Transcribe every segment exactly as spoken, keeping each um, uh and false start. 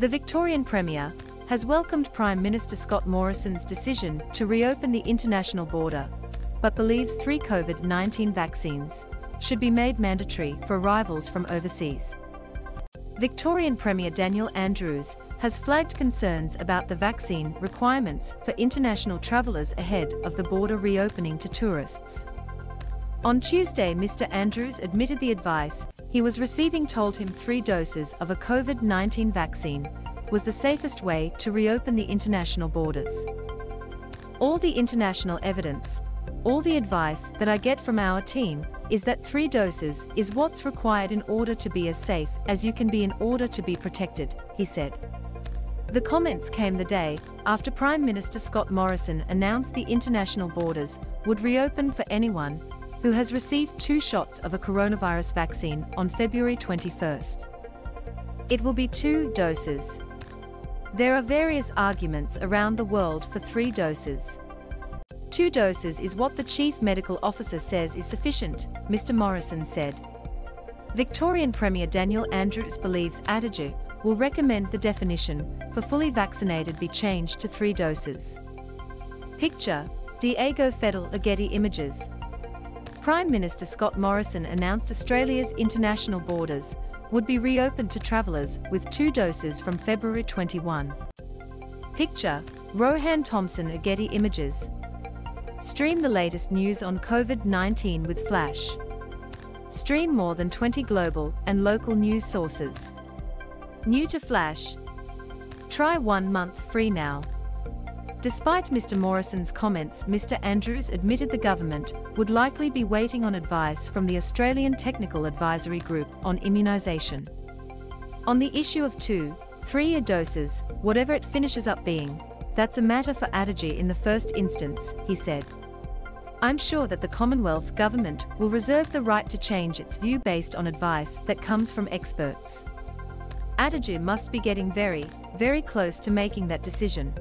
The Victorian Premier has welcomed Prime Minister Scott Morrison's decision to reopen the international border, but believes three COVID nineteen vaccines should be made mandatory for arrivals from overseas. Victorian Premier Daniel Andrews has flagged concerns about the vaccine requirements for international travellers ahead of the border reopening to tourists. On Tuesday, Mister Andrews admitted the advice he was receiving told him three doses of a COVID nineteen vaccine was the safest way to reopen the international borders. All the international evidence, all the advice that I get from our team is that three doses is what's required in order to be as safe as you can be in order to be protected, he said. The comments came the day after Prime Minister Scott Morrison announced the international borders would reopen for anyone who has received two shots of a coronavirus vaccine on February twenty-first. It will be two doses. There are various arguments around the world for three doses. Two doses is what the Chief Medical Officer says is sufficient, Mister Morrison said. Victorian Premier Daniel Andrews believes ATAGI will recommend the definition for fully vaccinated be changed to three doses. Picture, Diego Fedel, Getty Images. Prime Minister Scott Morrison announced Australia's international borders would be reopened to travellers with two doses from February twenty-first. Picture, Rohan Thompson, Getty Images. Stream the latest news on COVID nineteen with Flash. Stream more than twenty global and local news sources. New to Flash. Try one month free now. Despite Mister Morrison's comments, Mister Andrews admitted the government would likely be waiting on advice from the Australian Technical Advisory Group on immunisation. On the issue of two, three-year doses, whatever it finishes up being, that's a matter for ATAGI in the first instance, he said. I'm sure that the Commonwealth Government will reserve the right to change its view based on advice that comes from experts. ATAGI must be getting very, very close to making that decision.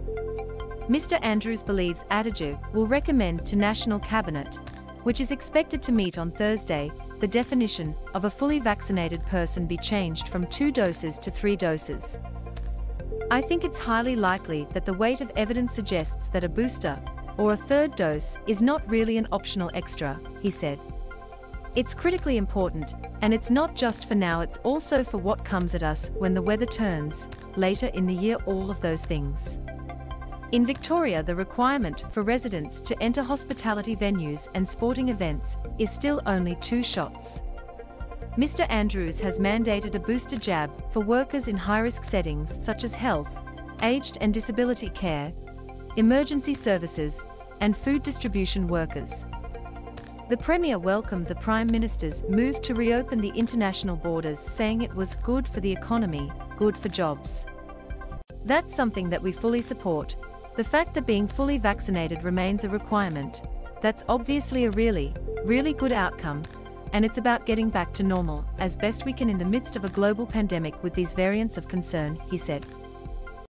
Mister Andrews believes ATAGI will recommend to National Cabinet, which is expected to meet on Thursday, the definition of a fully vaccinated person be changed from two doses to three doses. I think it's highly likely that the weight of evidence suggests that a booster or a third dose is not really an optional extra, he said. It's critically important, and it's not just for now, it's also for what comes at us when the weather turns, later in the year, all of those things. In Victoria, the requirement for residents to enter hospitality venues and sporting events is still only two shots. Mister Andrews has mandated a booster jab for workers in high-risk settings such as health, aged and disability care, emergency services, and food distribution workers. The Premier welcomed the Prime Minister's move to reopen the international borders, saying it was good for the economy, good for jobs. That's something that we fully support. The fact that being fully vaccinated remains a requirement, that's obviously a really, really good outcome, and it's about getting back to normal as best we can in the midst of a global pandemic with these variants of concern, he said.